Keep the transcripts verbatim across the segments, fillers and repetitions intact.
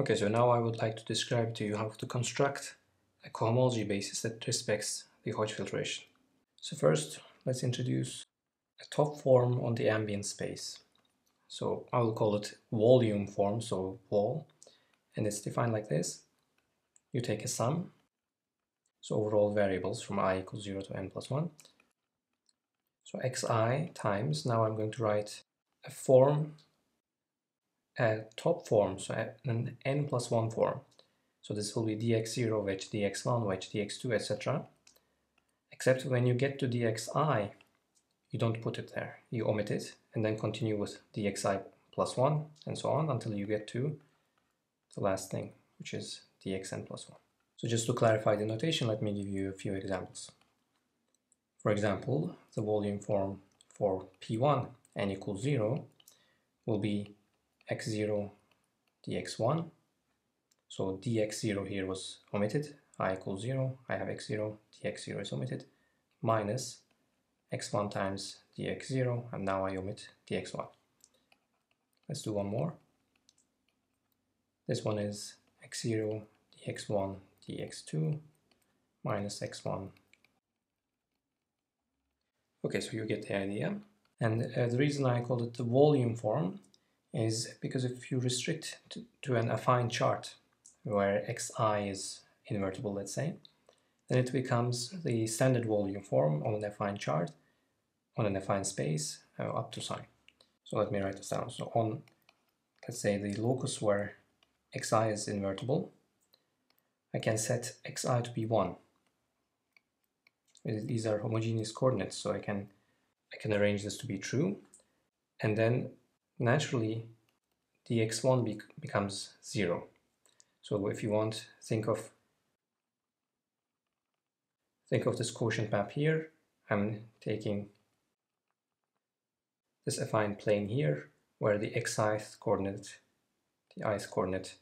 Okay, so now I would like to describe to you how to construct a cohomology basis that respects the Hodge filtration. So first, let's introduce a top form on the ambient space. So I will call it volume form, so vol, and it's defined like this. You take a sum, so overall variables from I equals zero to n plus one. So xi times, now I'm going to write a form, a top form, so an n plus one form. So this will be d x zero wedge, d x one wedge, d x two, et cetera. Except when you get to dxi, you don't put it there, you omit it, and then continue with dxi plus one, and so on, until you get to the last thing, which is dxn plus one. So just to clarify the notation, let me give you a few examples. For example, the volume form for p one, n equals zero, will be x zero dx one. So dx zero here was omitted, I equals zero, I have x zero, dx zero is omitted, minus x one times dx zero, and now I omit dx one. Let's do one more. This one is x zero dx one dx two minus x one. Okay, so you get the idea. And uh, the reason I called it the volume form is because if you restrict to, to an affine chart where xi is invertible, let's say, then it becomes the standard volume form on an affine chart, on an affine space, uh, up to psi. So let me write this down. So on, let's say, the locus where xi is invertible, I can set xi to be one. These are homogeneous coordinates, so I can I can arrange this to be true, and then naturally dx one be becomes zero. So if you want, think of think of this quotient map here. I'm taking this affine plane here, where the xi-th coordinate, the i-th coordinate,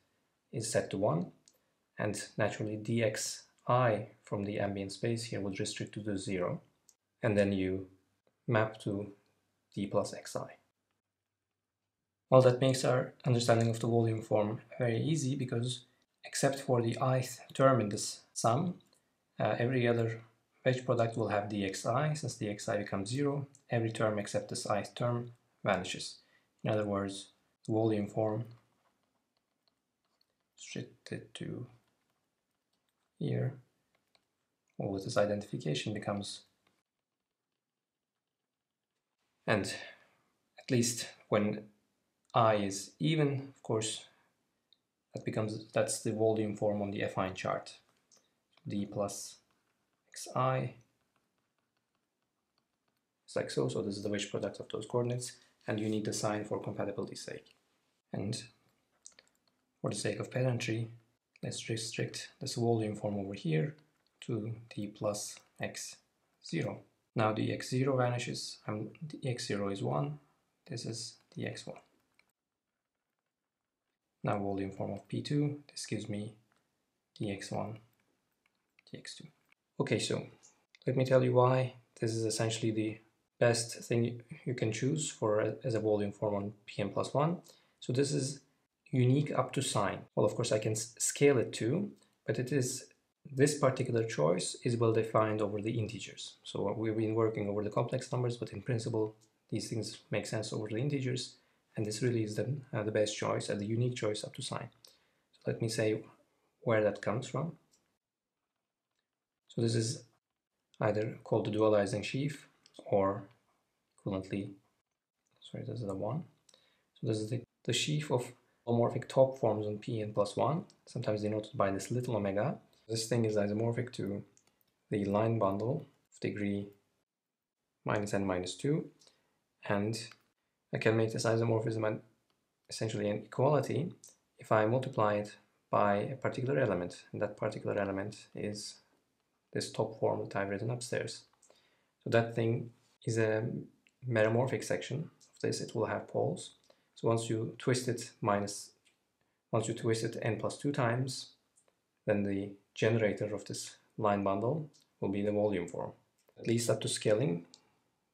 is set to one, and naturally dxi from the ambient space here would restrict to the zero, and then you map to d plus xi. Well, that makes our understanding of the volume form very easy, because except for the i-th term in this sum, uh, every other wedge product will have dxi. Since dxi becomes zero, every term except this i-th term vanishes. In other words, the volume form restricted to here, or with this identification, becomes, and at least when I is even, of course, that becomes, that's the volume form on the affine chart, d plus xi is like so. So this is the wedge product of those coordinates, and you need the sign for compatibility's sake. And for the sake of pedantry, let's restrict this volume form over here to d plus x zero. Now dx zero vanishes, and dx zero is one, this is dx one. Now volume form of p two, this gives me dx one, dx two. Okay, so let me tell you why this is essentially the best thing you can choose for a, as a volume form on pn plus one. So this is unique up to sign. Well, of course I can scale it too, but it is, this particular choice is well defined over the integers. So we've been working over the complex numbers, but in principle these things make sense over the integers, and this really is the, uh, the best choice, and uh, the unique choice up to sign. So let me say where that comes from. So this is either called the dualizing sheaf, or equivalently, sorry, this is the one. So this is the, the sheaf of homomorphic top forms on Pn plus one, sometimes denoted by this little omega. This thing is isomorphic to the line bundle of degree minus n minus two, and I can make this isomorphism an, essentially an equality if I multiply it by a particular element, and that particular element is this top form that I've written upstairs. So that thing is a meromorphic section of this, it will have poles. So once you twist it minus, once you twist it n plus two times, then the generator of this line bundle will be the volume form. At least up to scaling,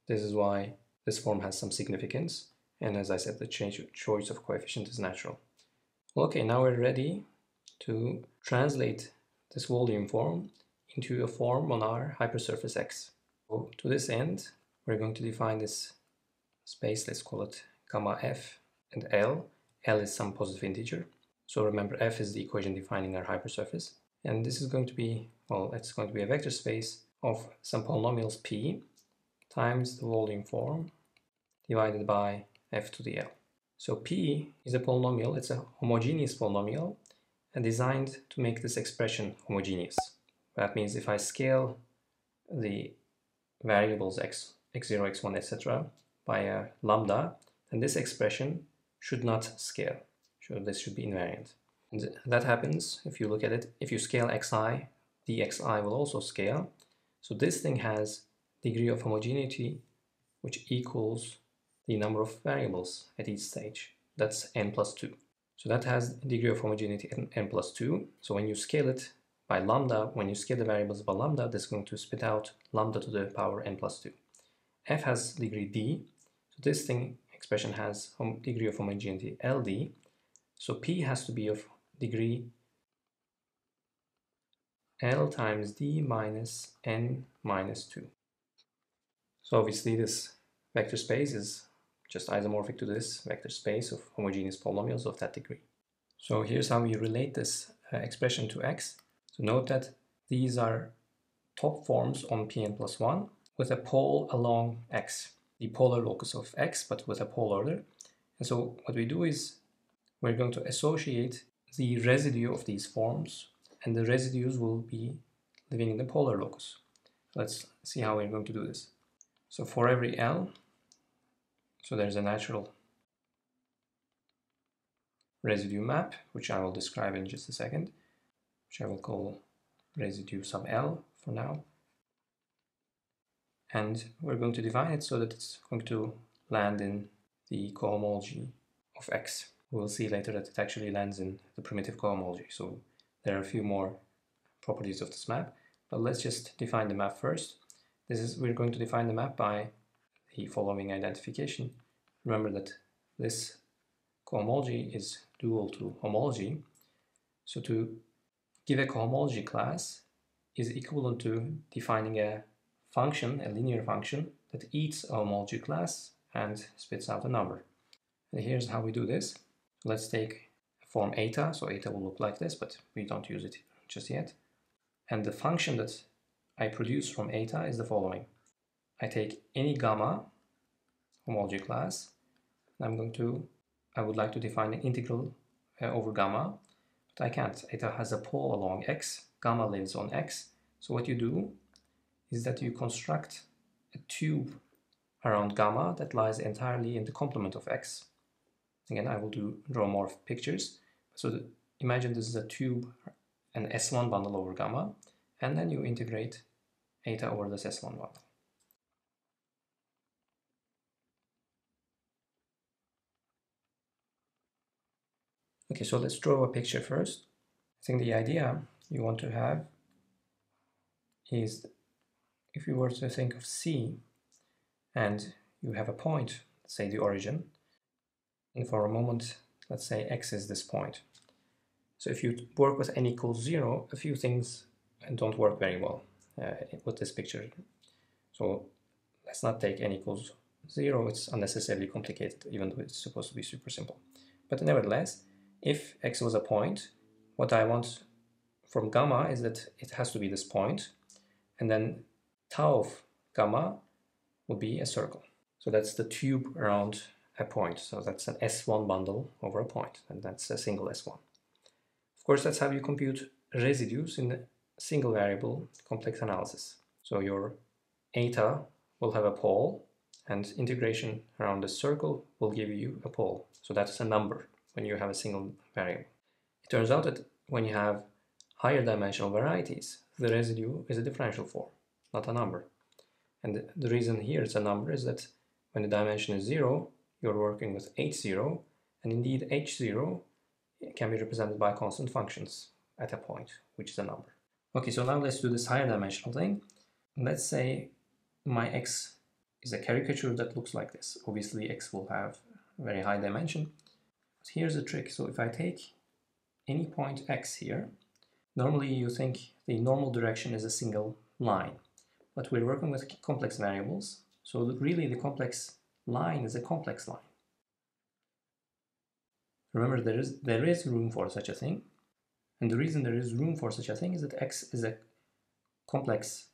this is why this form has some significance, and as I said, the change, choice of coefficient is natural. Okay, now we're ready to translate this volume form into a form on our hypersurface X. So to this end, we're going to define this space. Let's call it gamma F and L. L is some positive integer. So remember, F is the equation defining our hypersurface. And this is going to be, well, it's going to be a vector space of some polynomials P times the volume form divided by F to the L. So P is a polynomial, it's a homogeneous polynomial, and designed to make this expression homogeneous. That means if I scale the variables x, x zero, x one, et cetera by a lambda, then this expression should not scale. So this should be invariant. And that happens if you look at it. If you scale xi, dxi will also scale. So this thing has degree of homogeneity, which equals the number of variables at each stage. That's n plus two. So that has degree of homogeneity at n plus two. So when you scale it by lambda, when you scale the variables by lambda, that's going to spit out lambda to the power n plus two. F has degree d. So this thing expression has hom degree of homogeneity L D. So P has to be of degree L times d minus n minus two. So obviously this vector space is just isomorphic to this vector space of homogeneous polynomials of that degree. So here's how we relate this uh, expression to X. So note that these are top forms on Pn plus one with a pole along X, the polar locus of X, but with a pole order. And so what we do is we're going to associate the residue of these forms, and the residues will be living in the polar locus. Let's see how we're going to do this. So for every L, so there's a natural residue map, which I will describe in just a second, which I will call residue sub L for now. And we're going to define it so that it's going to land in the cohomology of X. We'll see later that it actually lands in the primitive cohomology. So there are a few more properties of this map, but let's just define the map first. This is, we're going to define the map by the following identification. Remember that this cohomology is dual to homology. So to give a cohomology class is equivalent to defining a function, a linear function, that eats a homology class and spits out a number. And here's how we do this. Let's take a form eta. So eta will look like this, but we don't use it just yet. And the function that I produce from eta is the following. I take any gamma homology class, and I'm going to, I would like to define an integral uh, over gamma, but I can't. Eta has a pole along X, gamma lives on X. So what you do is that you construct a tube around gamma that lies entirely in the complement of X. Again, I will do draw more pictures. So the, imagine this is a tube, an S one bundle over gamma, and then you integrate eta over this S one bundle. Okay, so let's draw a picture first. I think the idea you want to have is, if you were to think of C and you have a point, say the origin, and for a moment, let's say X is this point. So if you work with n equals zero, a few things don't work very well uh, with this picture. So let's not take n equals zero. It's unnecessarily complicated, even though it's supposed to be super simple. But nevertheless, if X was a point, what I want from gamma is that it has to be this point, and then tau of gamma will be a circle. So that's the tube around a point. So that's an S one bundle over a point, and that's a single S one. Of course, that's how you compute residues in the single variable complex analysis. So your eta will have a pole, and integration around the circle will give you a pole. So that's a number when you have a single variable. It turns out that when you have higher dimensional varieties, the residue is a differential form, not a number. And the reason here it's a number is that when the dimension is zero, you're working with H zero, and indeed H zero can be represented by constant functions at a point, which is a number. Okay, so now let's do this higher dimensional thing. Let's say my X is a caricature that looks like this. Obviously, X will have a very high dimension. But here's the trick. So if I take any point x here. Normally you think the normal direction is a single line, but we're working with complex variables, so really the complex line is a complex line. Remember, there is there is room for such a thing, and the reason there is room for such a thing is that x is a complex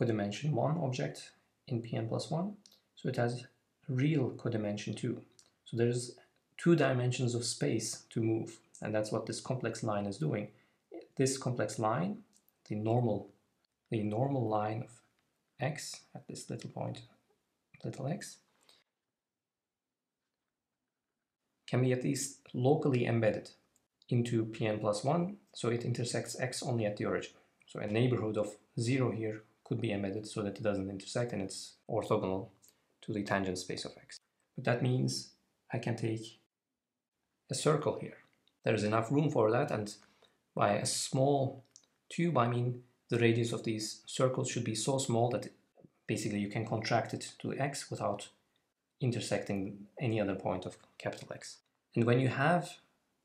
codimension one object in Pn plus one, so it has real codimension two. So there's two dimensions of space to move, and that's what this complex line is doing. This complex line, the normal, the normal line of x at this little point, little x, can be at least locally embedded into Pn plus one, so it intersects x only at the origin. So a neighborhood of zero here could be embedded so that it doesn't intersect and it's orthogonal to the tangent space of x. But that means I can take a circle here. There's enough room for that, and by a small tube I mean the radius of these circles should be so small that basically you can contract it to x without intersecting any other point of capital X. And when you have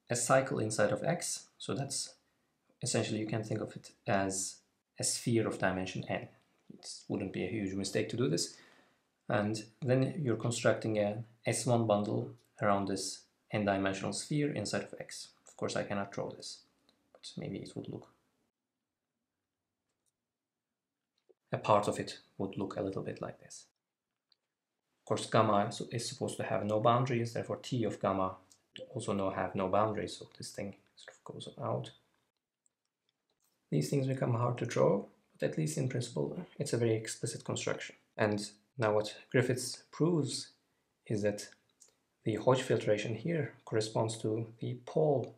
a cycle inside of x, so that's essentially, you can think of it as a sphere of dimension n. It wouldn't be a huge mistake to do this. And then you're constructing an S one bundle around this n-dimensional sphere inside of x. Of course, I cannot draw this, but maybe it would look, a part of it would look a little bit like this. Of course, gamma is supposed to have no boundaries, therefore T of gamma also no have no boundaries, so this thing sort of goes out. These things become hard to draw, but at least in principle, it's a very explicit construction. And now what Griffiths proves is that the Hodge filtration here corresponds to the pole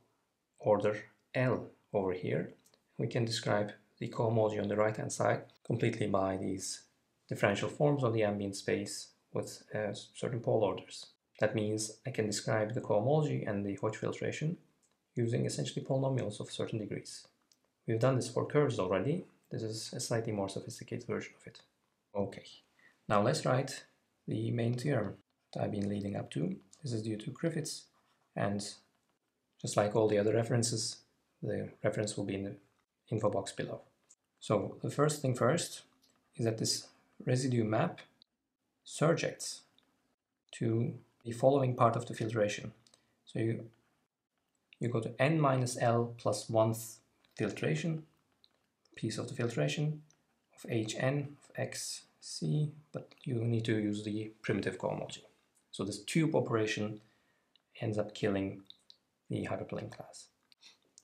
order L over here. We can describe the cohomology on the right-hand side completely by these differential forms on the ambient space with uh, certain pole orders. That means I can describe the cohomology and the Hodge filtration using essentially polynomials of certain degrees. We've done this for curves already. This is a slightly more sophisticated version of it. Okay, now let's write the main theorem that I've been leading up to. This is due to Griffiths, and just like all the other references, the reference will be in the info box below. So the first thing first is that this residue map surjects to the following part of the filtration. So you, you go to n minus L plus one-th filtration, piece of the filtration of Hn of xc, but you need to use the primitive cohomology. So this tube operation ends up killing the hyperplane class.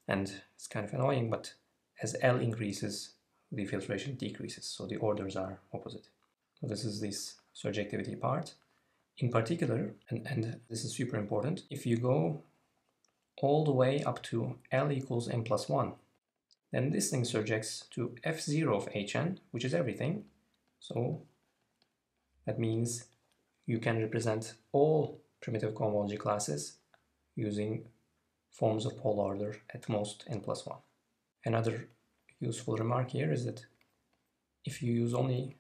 And it's kind of annoying, but as L increases, the filtration decreases, so the orders are opposite. So this is this surjectivity part. In particular, and, and this is super important, if you go all the way up to L equals n plus one, then this thing surjects to f zero of Hn, which is everything. So that means you can represent all primitive cohomology classes using forms of pole order at most n plus one. Another useful remark here is that if you use only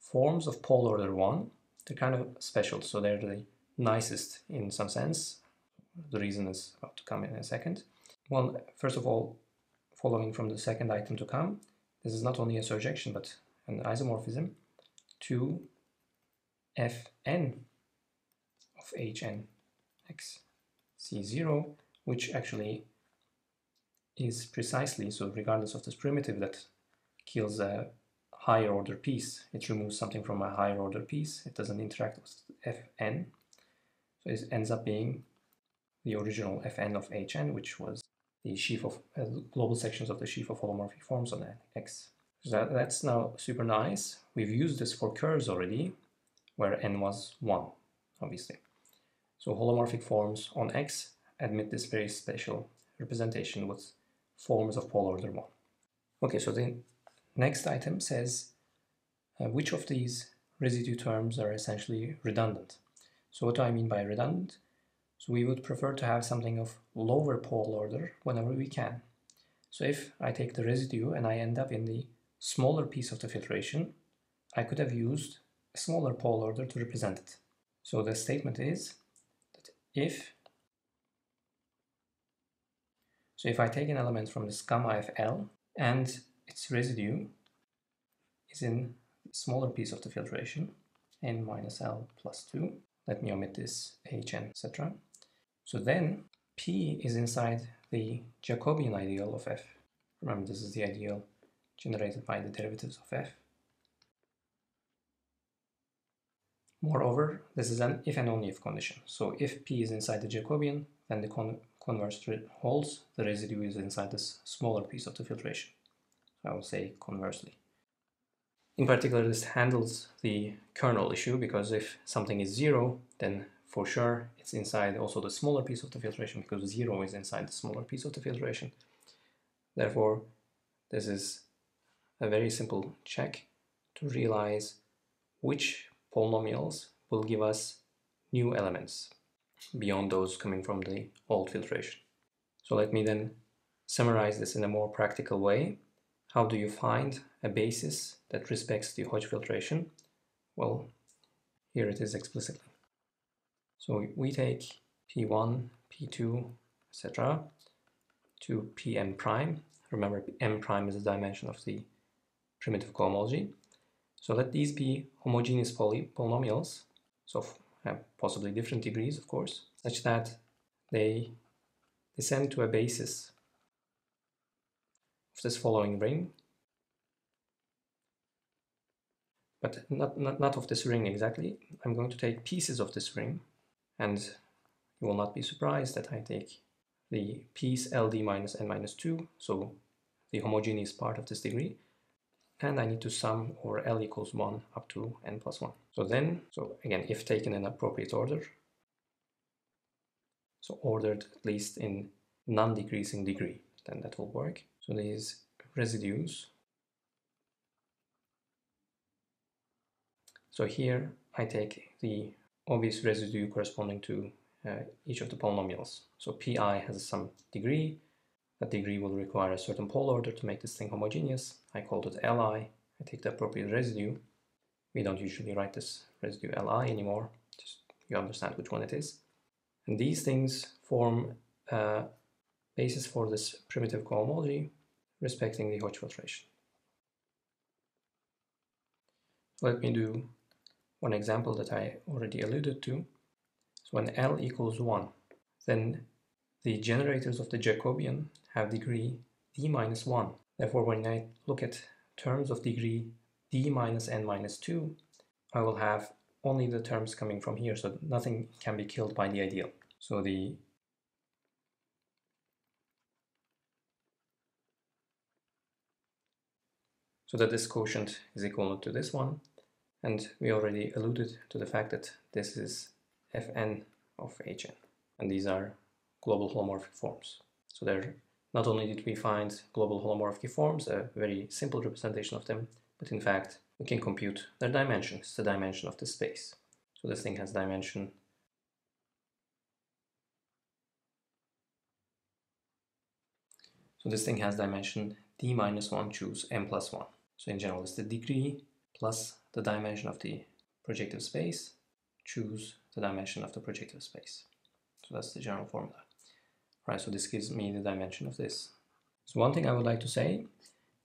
forms of pole order one, they're kind of special, so they're the nicest in some sense. The reason is about to come in a second. Well, first of all, following from the second item to come, this is not only a surjection but an isomorphism to Fn of Hn x c zero, which actually is precisely, so regardless of this primitive that kills a higher order piece, it removes something from a higher order piece, it doesn't interact with Fn, so it ends up being the original Fn of Hn, which was the sheaf of uh, global sections of the sheaf of holomorphic forms on X. So that, that's now super nice. We've used this for curves already, where n was one, obviously. So holomorphic forms on X admit this very special representation with forms of pole order one. Okay, so the next item says uh, which of these residue terms are essentially redundant. So what do I mean by redundant? So we would prefer to have something of lower pole order whenever we can. So if I take the residue and I end up in the smaller piece of the filtration, I could have used a smaller pole order to represent it. So the statement is that if So if I take an element from this gamma of L and its residue is in the smaller piece of the filtration, n minus L plus two, let me omit this H and et cetera. So then P is inside the Jacobian ideal of F. Remember, this is the ideal generated by the derivatives of F. Moreover, this is an if and only if condition. So if P is inside the Jacobian, then the con converse holds, the residue is inside this smaller piece of the filtration. I will say conversely. In particular, this handles the kernel issue, because if something is zero, then for sure it's inside also the smaller piece of the filtration, because zero is inside the smaller piece of the filtration. Therefore, this is a very simple check to realize which polynomials will give us new elements beyond those coming from the old filtration. So let me then summarize this in a more practical way. How do you find a basis that respects the Hodge filtration? Well, here it is explicitly. So we take P one, P two, et cetera to Pm prime. Remember, M prime is the dimension of the primitive cohomology. So let these be homogeneous poly polynomials, so have possibly different degrees, of course, such that they descend to a basis of this following ring, but not, not, not of this ring exactly. I'm going to take pieces of this ring, and you will not be surprised that I take the piece L D minus N minus two, so the homogeneous part of this degree, and I need to sum over L equals one up to N plus one. So then, so again, if taken in appropriate order, so ordered at least in non-decreasing degree, then that will work. So these residues, so here I take the obvious residue corresponding to uh, each of the polynomials. So Pi has some degree. That degree will require a certain pole order to make this thing homogeneous. I called it Li. I take the appropriate residue. We don't usually write this residue Li anymore, just you understand which one it is. And these things form a basis for this primitive cohomology respecting the Hodge filtration. Let me do one example that I already alluded to. So when L equals one, then the generators of the Jacobian have degree d minus one. Therefore, when I look at terms of degree d minus n minus two, I will have only the terms coming from here, so nothing can be killed by the ideal. So the so that this quotient is equal to this one, and we already alluded to the fact that this is Fn of Hn, and these are global holomorphic forms. So there, not only did we find global holomorphic forms, a very simple representation of them, but in fact we can compute their dimension. It's the dimension of the space. So this thing has dimension so this thing has dimension d minus one choose n plus one. So in general it's the degree plus the dimension of the projective space choose the dimension of the projective space. So that's the general formula. Right, so this gives me the dimension of this. So one thing I would like to say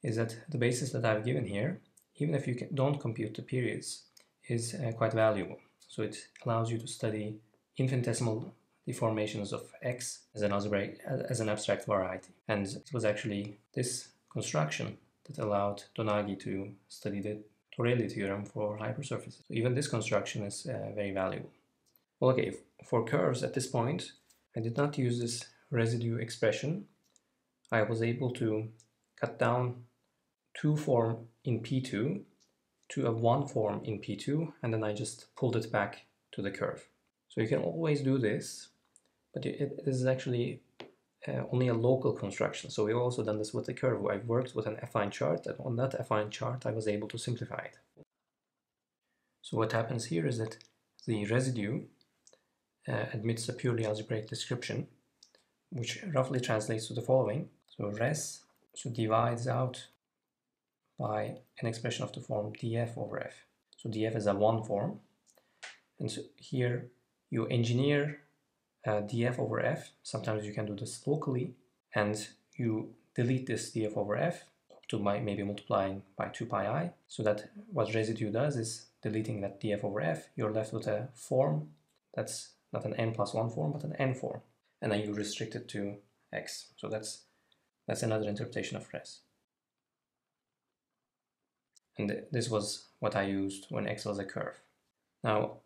is that the basis that I've given here, even if you can, don't compute the periods, is uh, quite valuable. So it allows you to study infinitesimal deformations of X as an, as an abstract variety. And it was actually this construction that allowed Donagi to study the Torelli theorem for hypersurfaces. So even this construction is uh, very valuable. Well, okay, for curves at this point, I did not use this residue expression. I was able to cut down two form in P two to a one form in P two, and then I just pulled it back to the curve. So you can always do this, but it is actually uh, only a local construction. So we've also done this with the curve. I've worked with an affine chart, and on that affine chart I was able to simplify it. So what happens here is that the residue uh, admits a purely algebraic description, which roughly translates to the following. So res so divides out by an expression of the form df over f. So df is a one form, and so here you engineer uh, df over f. Sometimes you can do this locally, and you delete this df over f to by maybe multiplying by two pi i. So that what residue does is deleting that df over f, you're left with a form that's not an n plus one form, but an n form. And then you restrict it to x. So that's that's another interpretation of res. And this was what I used when x was a curve. Now,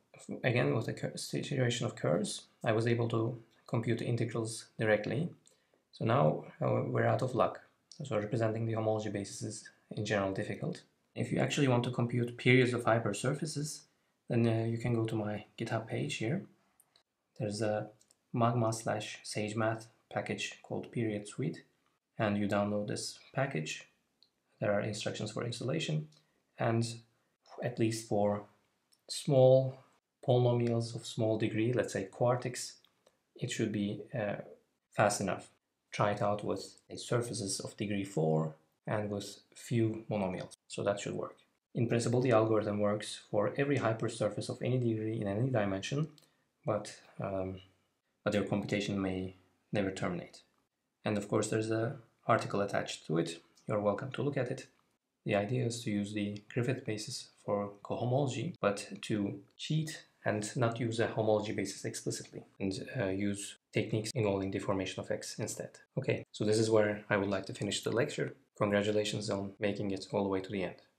again, with the situation of curves, I was able to compute the integrals directly. So now uh, we're out of luck. So representing the homology basis is in general difficult. If you actually want to compute periods of hypersurfaces, then uh, you can go to my GitHub page here. There's a magma slash sagemath package called period suite, and you download this package. There are instructions for installation, and at least for small polynomials of small degree, let's say quartics, it should be uh, fast enough. Try it out with surfaces of degree four and with few monomials, so that should work. In principle, the algorithm works for every hypersurface of any degree in any dimension, but um, but your computation may never terminate. And of course, there's an article attached to it. You're welcome to look at it. The idea is to use the Griffiths basis for cohomology, but to cheat and not use a homology basis explicitly, and uh, use techniques involving deformation of x instead. Okay, so this is where I would like to finish the lecture. Congratulations on making it all the way to the end.